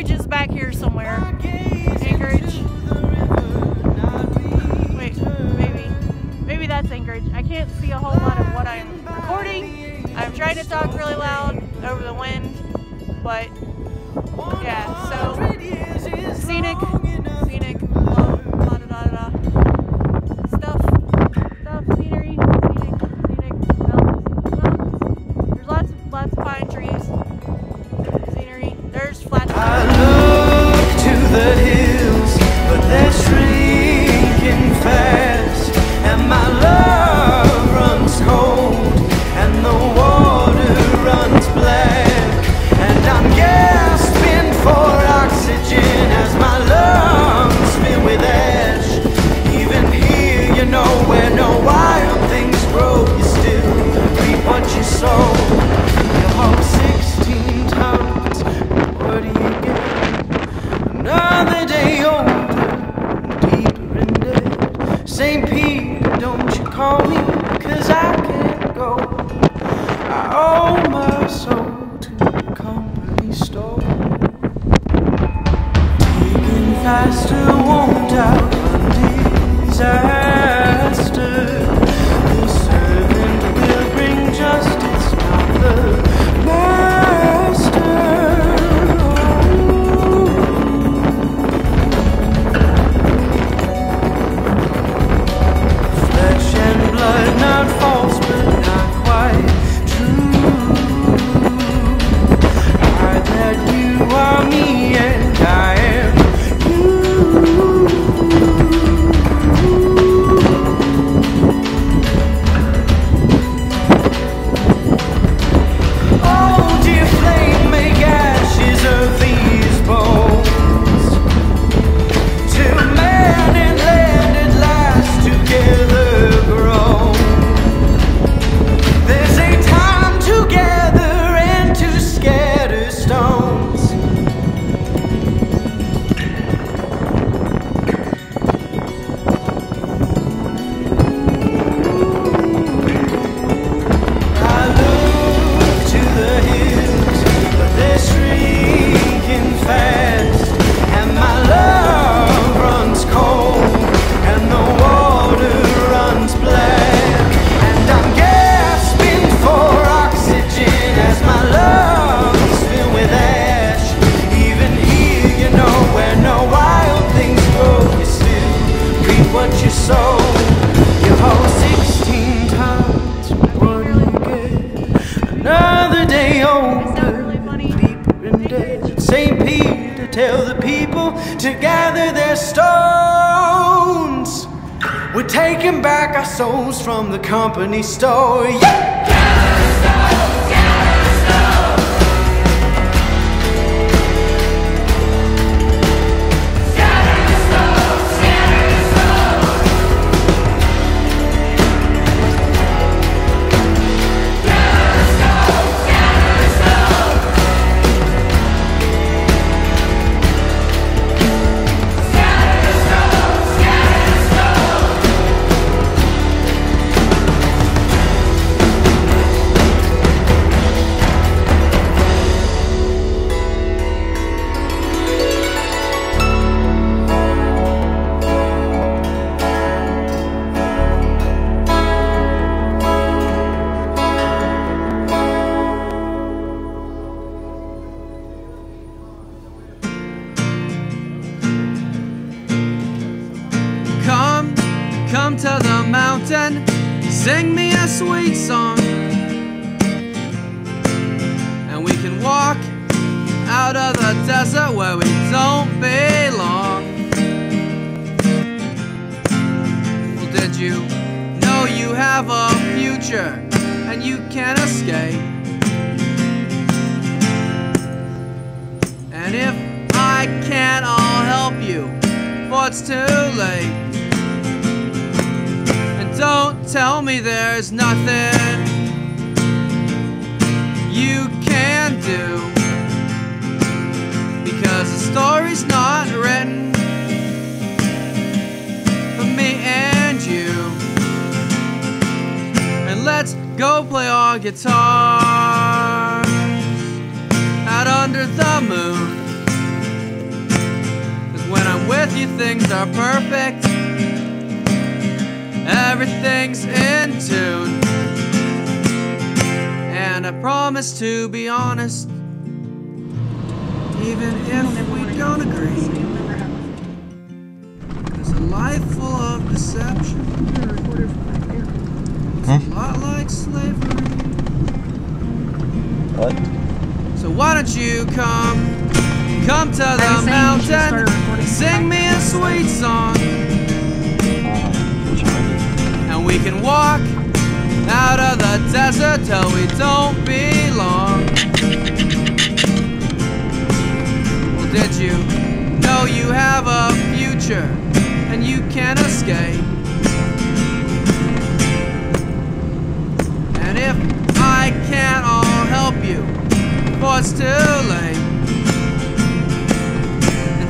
Anchorage is back here somewhere. Anchorage. Wait, maybe that's Anchorage. I can't see a whole lot of what I'm recording. I'm trying to talk really loud over the wind, but yeah, so scenic, stuff, scenery, scenic, mountains. There's lots of pine trees, scenery. There's flat. I look to the hills, but they're shrinking fast, and my love runs cold, and the water runs black, and I'm gasping for oxygen as my lungs fill with ash. Even here, you know, where no wild things grow, you still reap what you sow. You hope 16 times, what do you get? Another day older, deeper in debt. St. Peter, don't you call me, cause I can't go. I owe my soul to the company store. Taking faster, won't doubt my disaster. The servant will bring justice, not the master. Flesh and blood, not false, but not quite. St. Peter, tell the people to gather their stones. We're taking back our souls from the company store. Yeah! Come to the mountain, sing me a sweet song, and we can walk out of the desert where we don't belong. Well, did you know you have a future and you can't escape? And if I can't, I'll help you, for it's too late. Don't tell me there's nothing you can do, because the story's not written for me and you. And let's go play our guitars out under the moon. with you things are perfect. Everything's in tune. And I promise to be honest, even if we don't agree. There's a life full of deception. It's a lot like slavery. What? So why don't you come to the mountain, sing me a sweet song, and we can walk out of the desert till we don't belong. Well, did you know you have a future and you can't escape? And if I can't, I'll help you, for it's too late.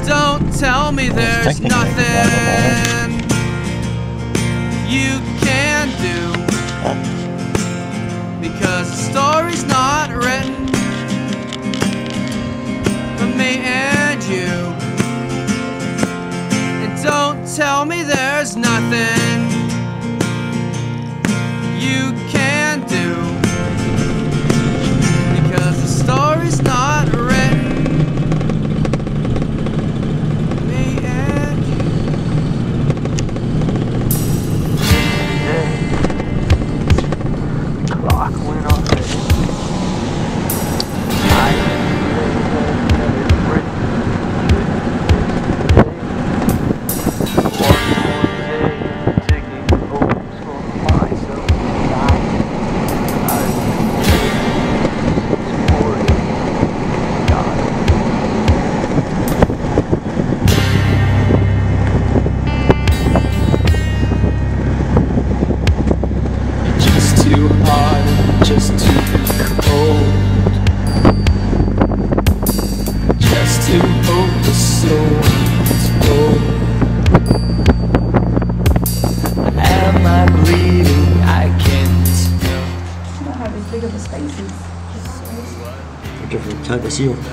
Don't tell me there's nothing you can do, because the story's not written for me and you. And don't tell me there's nothing you can do, because the story's not written. Type of seal. That's all. I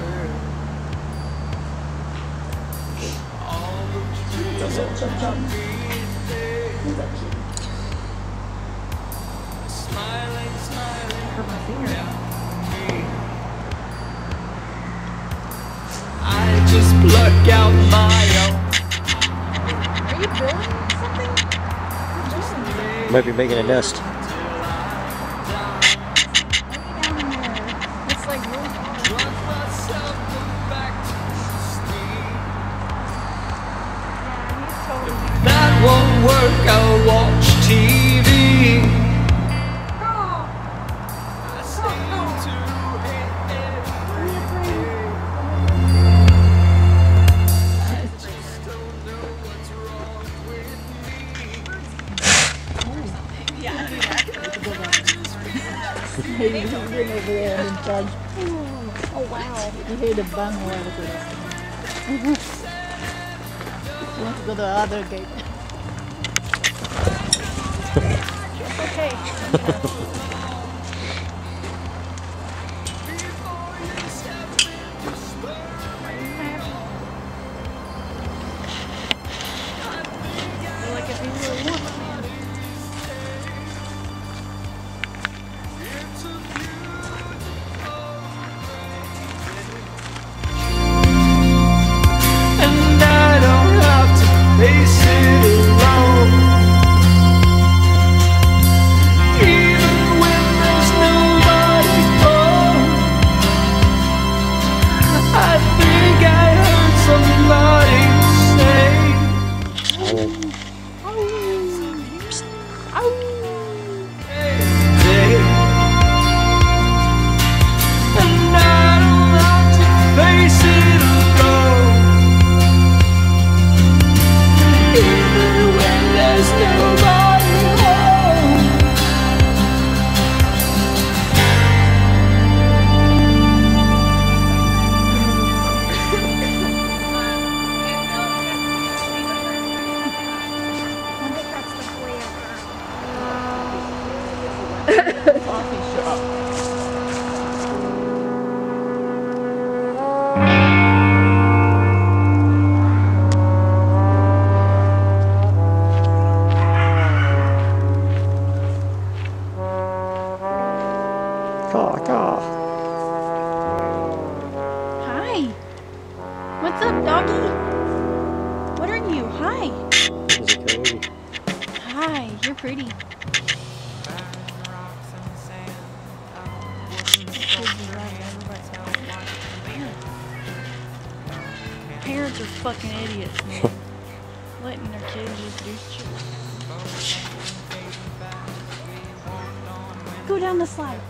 hurt my finger. I just pluck out my own. Are you building something? Might be making a nest. Hi, you're pretty. Parents are fucking idiots, man. Letting their kids just do shit. Go down the slide.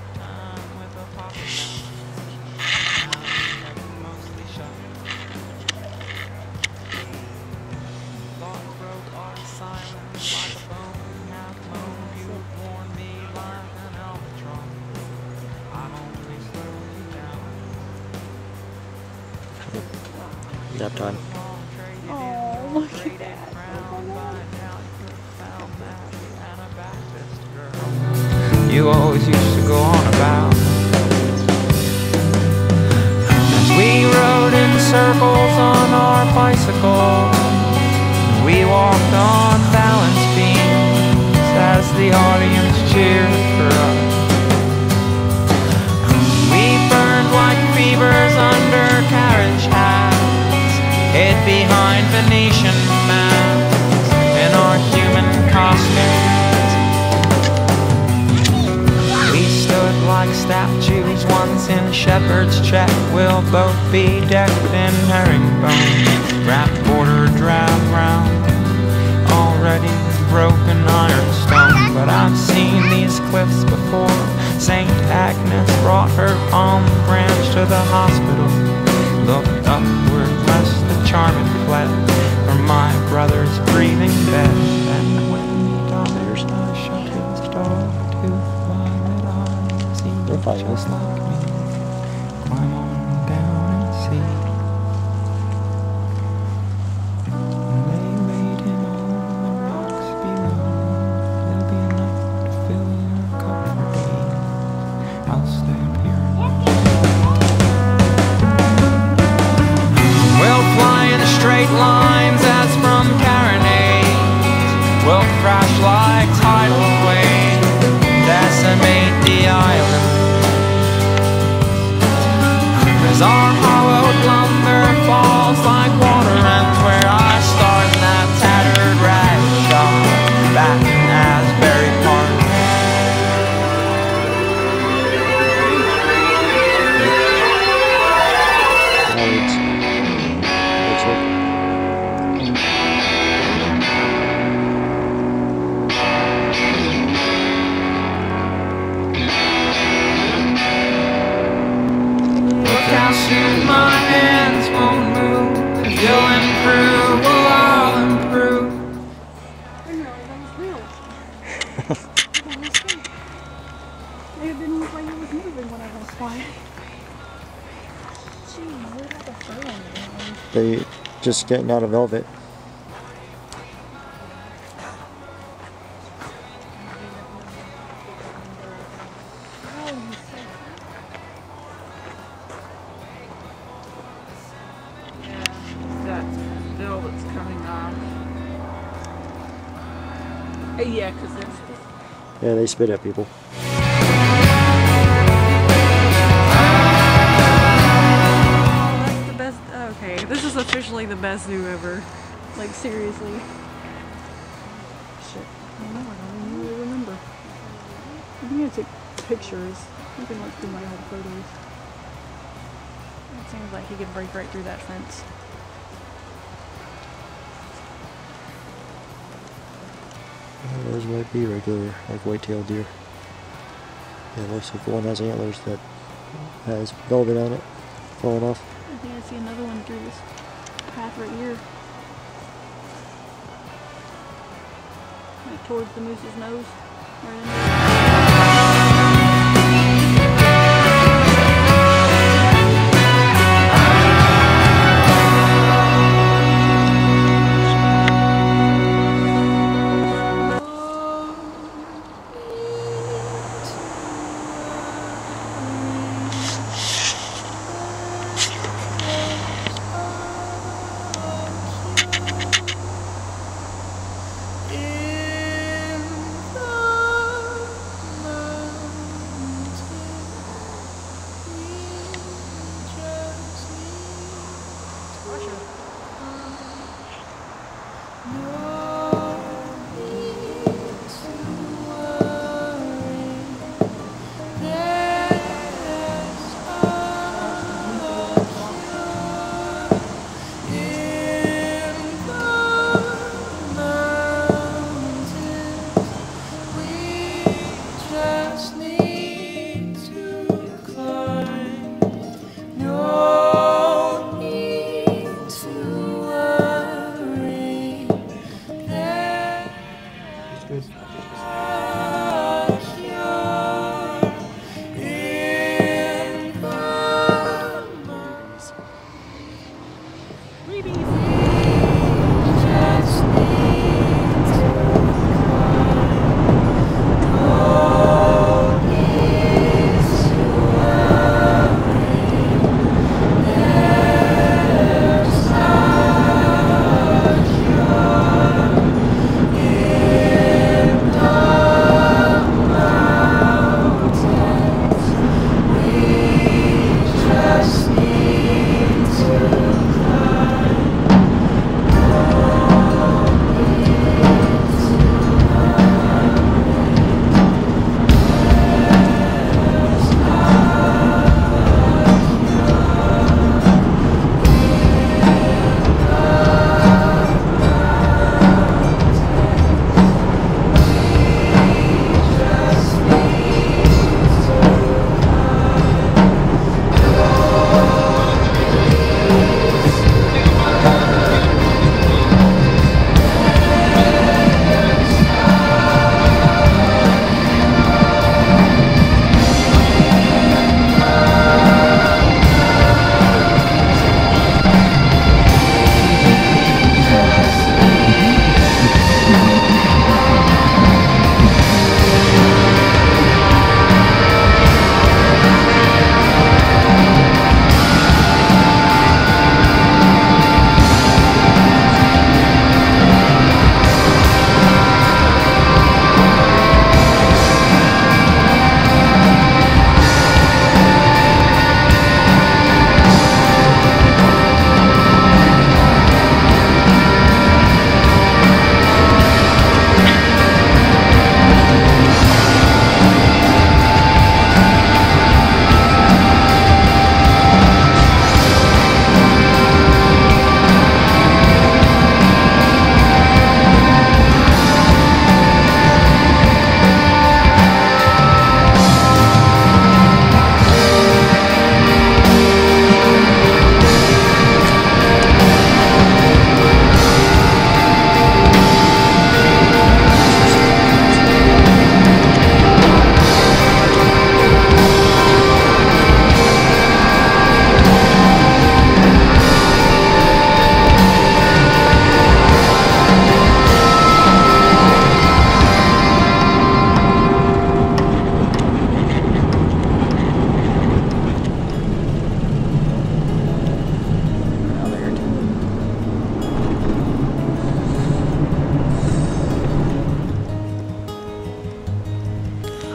Nap time. Oh, look at that. Oh, you always used to go on about. We rode in circles on our bicycles. We walked on balance beams as the audience cheered for us. We burned like beavers under carriage hats, hid behind Venetian masks in our human costumes. We stood like statues once in shepherd's check. We'll both be decked in herringbone, wrapped border drab round, already broken ironstone. But I've seen these cliffs before. St. Agnes brought her palm branch to the hospital. Looked upward lest the charm had fled from my brother's breathing bed. And when he died, I shut his dog to find that I see just like me. Climb on down and see. And they laid him on the rocks below. It'll be enough to fill your cup for days. I'll stay here and straight lines as from carronades will crash like tidal waves, decimate the island. As our hollowed lumber falls like water runs where I start in that tattered rag shop back in Asbury Park. They just getting out of velvet. Yeah, because yeah, they spit at people. This is officially the best zoo ever. Like, seriously. Shit. I don't know. I don't really remember. I'm gonna take pictures. You can look through my old photos. It seems like he could break right through that fence. Yeah, those might be regular, like white-tailed deer. Yeah, it looks like the one has antlers that has velvet on it, falling off. I think I see another one through this path right here. Like towards the moose's nose. Right in there. good.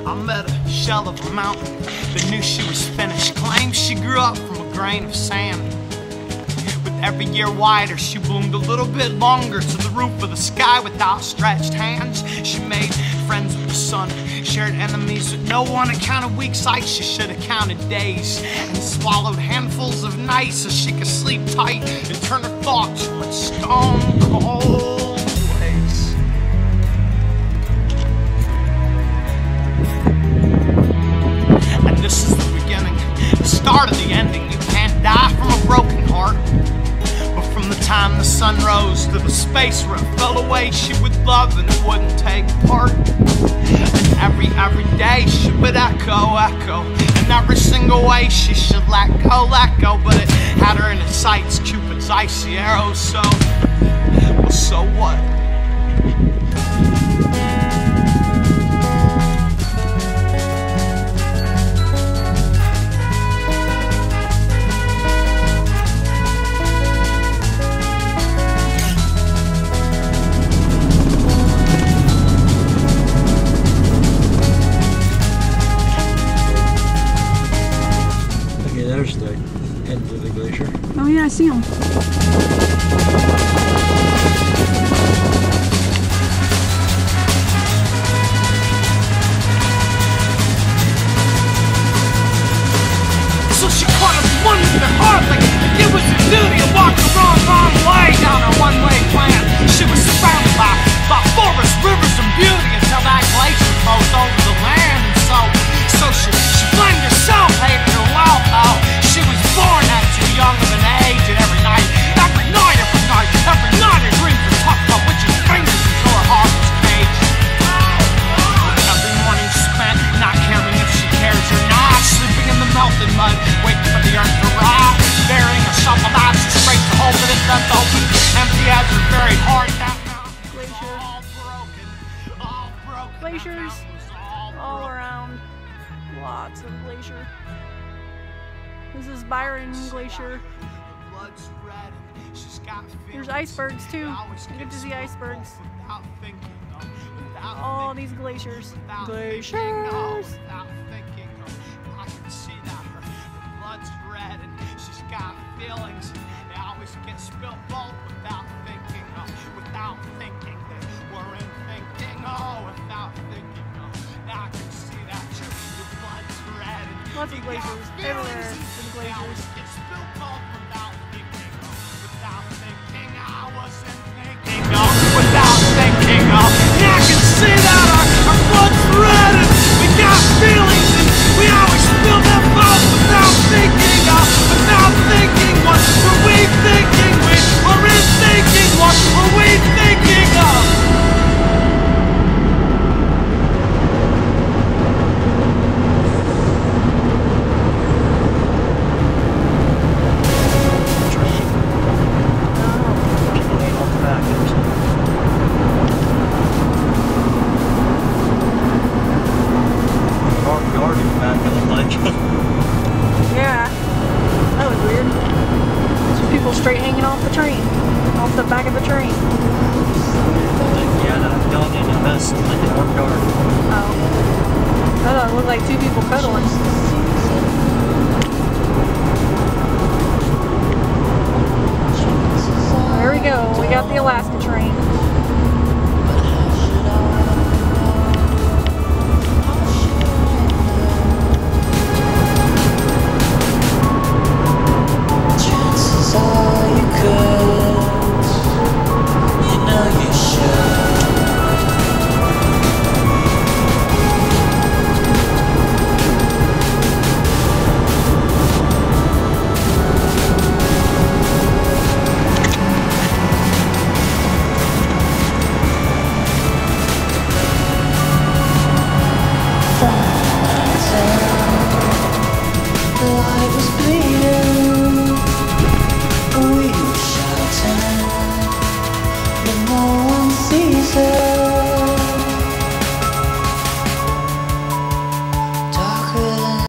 I met a shell of a mountain that knew she was finished. Claimed she grew up from a grain of sand. With every year wider, she bloomed a little bit longer to the roof of the sky with outstretched hands. She made friends with the sun, shared enemies with no one. And counted weeks like she should have counted days, and swallowed handfuls of nights so she could sleep tight and turn her thoughts from its stone cold. This is the beginning, the start of the ending. You can't die from a broken heart. But from the time the sun rose to the space where it fell away, she would love and it wouldn't take part. And every day she would echo. And every single way she should let go. But it had her in its sights, Cupid's icy arrow. So what? Oh yeah, I see them. So she caught us one to the heart, like it was her duty to walk the wrong way down her one-way plan. She was surrounded by forests, rivers, and beauty until that glacier closed over the land. And so she blamed herself, hated her wild. She was born at too young of an age, and every night glaciers all around. Lots of glacier. This is Byron Glacier. There's icebergs too. You get to see icebergs. All these glaciers. Glaciers! Lots of glaciers everywhere. There's glaciers. Yeah, that was weird. Some people straight hanging off the train, off the back of the train. Yeah, that dog did the best. Like it worked hard. Oh, that doesn't look like two people cuddling. There we go. We got the Alaska.